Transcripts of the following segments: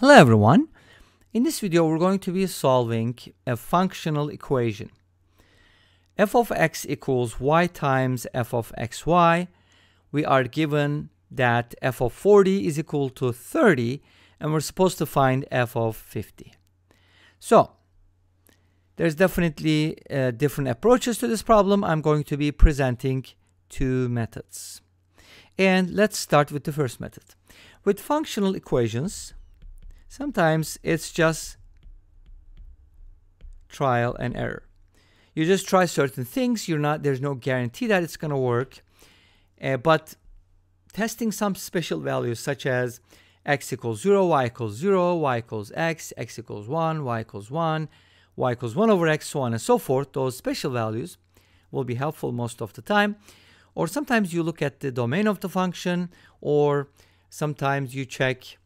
Hello everyone. In this video we're going to be solving a functional equation. F of x equals y times f of xy. We are given that f of 40 is equal to 30 and we're supposed to find f of 50. So there's definitely different approaches to this problem. I'm going to be presenting two methods. And let's start with the first method. With functional equations, sometimes it's just trial and error. You just try certain things. There's no guarantee that it's going to work. But testing some special values such as x equals 0, y equals x equals 1, y equals 1, y equals 1 over x, so on and so forth. Those special values will be helpful most of the time. Or sometimes you look at the domain of the function, or sometimes you check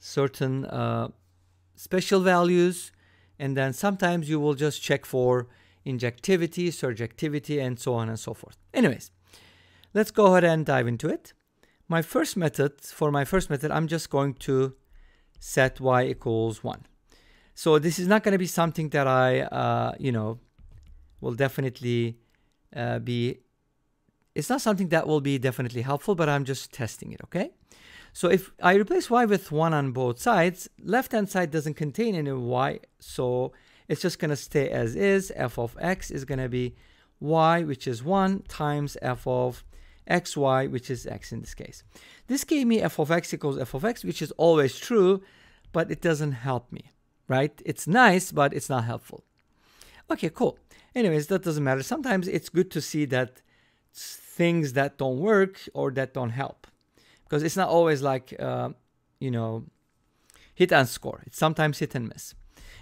certain special values, and then sometimes you will just check for injectivity, surjectivity, and so on and so forth. Anyways, let's go ahead and dive into it. For my first method, I'm just going to set y equals 1. So this is not going to be something that I, will definitely be... It's not something that will be definitely helpful, but I'm just testing it, okay? So if I replace y with 1 on both sides, left-hand side doesn't contain any y, so it's just going to stay as is. F of x is going to be y, which is 1, times f of xy, which is x in this case. This gave me f of x equals f of x, which is always true, but it doesn't help me, right? It's nice, but it's not helpful. Okay, cool. Anyways, that doesn't matter. Sometimes it's good to see that things that don't work or that don't help, because it's not always like hit and score. It's sometimes hit and miss.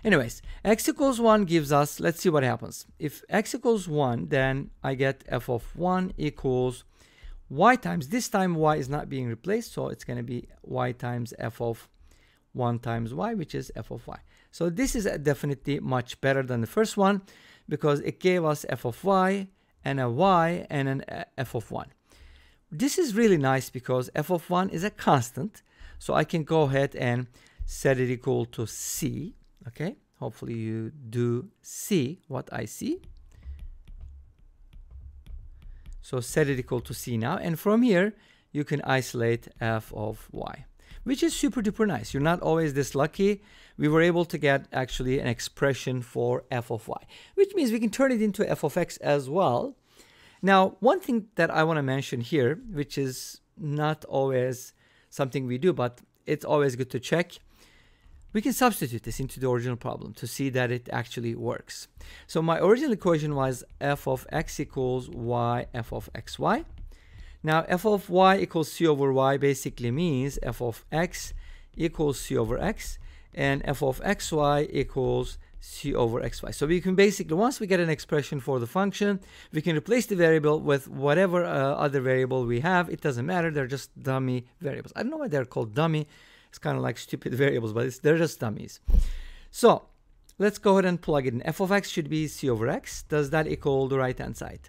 Anyways, x equals 1 gives us, let's see what happens. If x equals 1, then I get f of 1 equals y times, this time y is not being replaced, so it's going to be y times f of 1 times y, which is f of y. So this is definitely much better than the first one, because it gave us f of y and a y and an f of 1. This is really nice because f of 1 is a constant, so I can go ahead and set it equal to c, okay? Hopefully you do see what I see. So set it equal to c now, and from here you can isolate f of y, which is super duper nice. You're not always this lucky. We were able to get actually an expression for f of y, which means we can turn it into f of x as well. Now, one thing that I want to mention here, which is not always something we do, but it's always good to check, we can substitute this into the original problem to see that it actually works. So my original equation was f of x equals y f of xy. Now, f of y equals c over y basically means f of x equals c over x, and f of xy equals c over xy. So we can basically, once we get an expression for the function, we can replace the variable with whatever other variable we have. It doesn't matter. They're just dummy variables. I don't know why they're called dummy. It's kind of like stupid variables, but they're just dummies. So let's go ahead and plug it in. F of x should be c over x. Does that equal the right-hand side?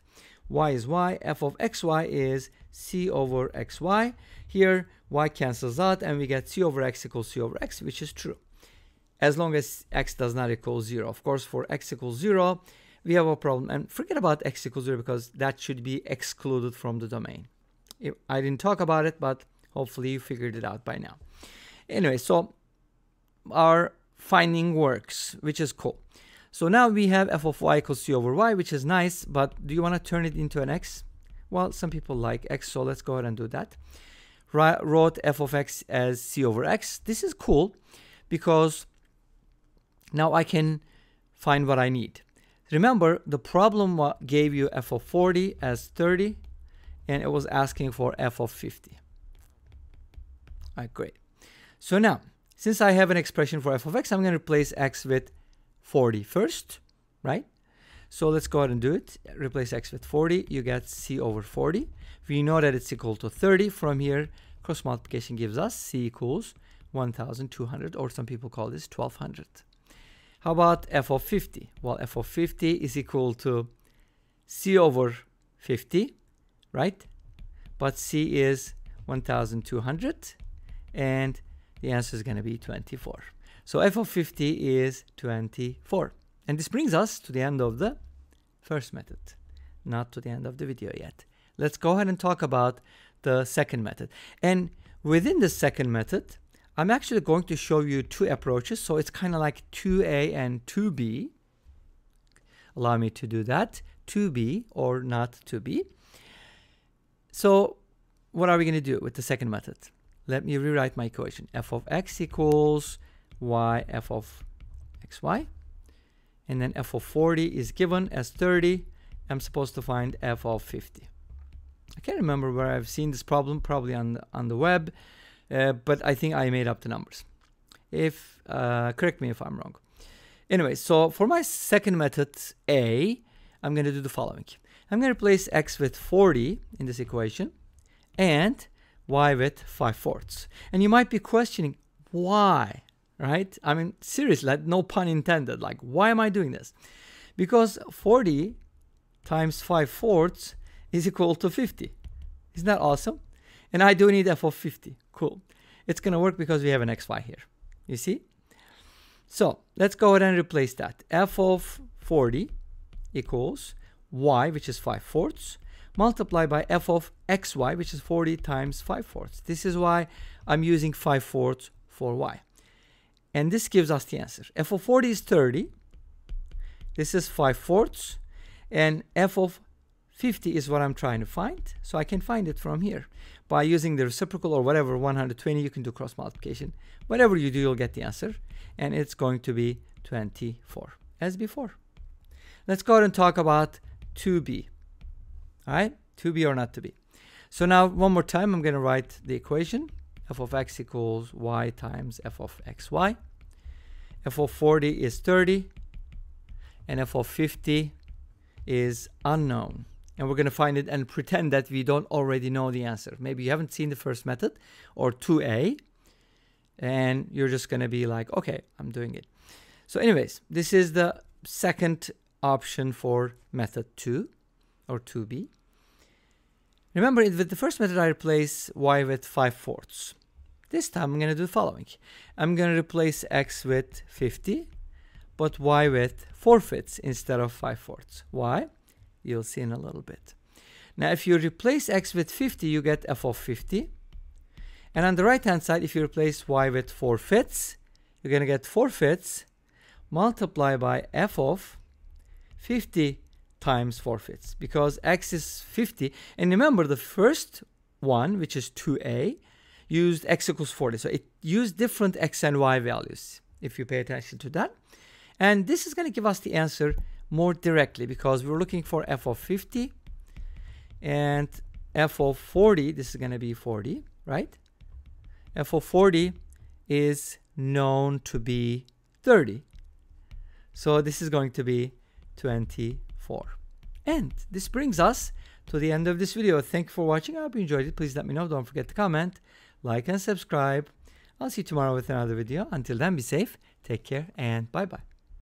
Y is y, f of xy is c over xy. Here, y cancels out, and we get c over x equals c over x, which is true, as long as x does not equal 0. Of course, for x equals 0, we have a problem. And forget about x equals 0, because that should be excluded from the domain. I didn't talk about it, but hopefully you figured it out by now. Anyway, so our finding works, which is cool. So now we have f of y equals c over y, which is nice, but do you want to turn it into an x? Well, some people like x, so let's go ahead and do that. Wrote f of x as c over x. This is cool because now I can find what I need. Remember, the problem gave you f of 40 as 30, and it was asking for f of 50. All right, great. So now, since I have an expression for f of x, I'm going to replace x with 40 first, right? So let's go ahead and do it. Replace x with 40. You get c over 40. We know that it's equal to 30. From here, cross multiplication gives us c equals 1,200, or some people call this 1,200. How about f of 50? Well, f of 50 is equal to c over 50, right? But c is 1,200, and the answer is going to be 24. So f of 50 is 24. And this brings us to the end of the first method, not to the end of the video yet. Let's go ahead and talk about the second method. And within the second method, I'm actually going to show you two approaches. So it's kind of like 2A and 2B. Allow me to do that. 2B or not 2B. So what are we going to do with the second method? Let me rewrite my equation. F of x equals y f of xy. And then f of 40 is given as 30. I'm supposed to find f of 50. I can't remember where I've seen this problem, probably on the web, but I think I made up the numbers. If correct me if I'm wrong. Anyway, so for my second method A, I'm going to do the following. I'm going to replace x with 40 in this equation and y with 5/4. And you might be questioning why, right? I mean, seriously, no pun intended. Like, why am I doing this? Because 40 times 5/4 is equal to 50. Isn't that awesome? And I do need f of 50. Cool. It's going to work because we have an xy here. You see? So let's go ahead and replace that. F of 40 equals y, which is 5/4, multiplied by f of xy, which is 40 times 5/4. This is why I'm using 5/4 for y. And this gives us the answer. F of 40 is 30. This is 5/4. And f of 50 is what I'm trying to find. So I can find it from here by using the reciprocal or whatever, 120. You can do cross multiplication. Whatever you do, you'll get the answer. And it's going to be 24 as before. Let's go ahead and talk about 2b. All right, 2b or not 2b. So now one more time, I'm going to write the equation. F of x equals y times f of xy. F of 40 is 30. And f of 50 is unknown. And we're going to find it and pretend that we don't already know the answer. Maybe you haven't seen the first method or 2a. And you're just going to be like, okay, I'm doing it. So anyways, this is the second option for method 2 or 2b. Remember, with the first method, I replace y with 5/4. This time, I'm going to do the following. I'm going to replace x with 50, but y with 4/5 instead of 5/4. Why? You'll see in a little bit. Now, if you replace x with 50, you get f of 50. And on the right-hand side, if you replace y with 4/5, you're going to get 4/5 multiplied by f of 50 times 4/5, because x is 50. And remember, the first one, which is 2a, used x equals 40. So it used different x and y values, if you pay attention to that. And this is going to give us the answer more directly, because we're looking for f of 50 and f of 40. This is going to be 40, right? f of 40 is known to be 30. So this is going to be 24. And this brings us to the end of this video. Thank you for watching. I hope you enjoyed it. Please let me know. Don't forget to comment, like, and subscribe. I'll see you tomorrow with another video. Until then, be safe, take care, and bye-bye.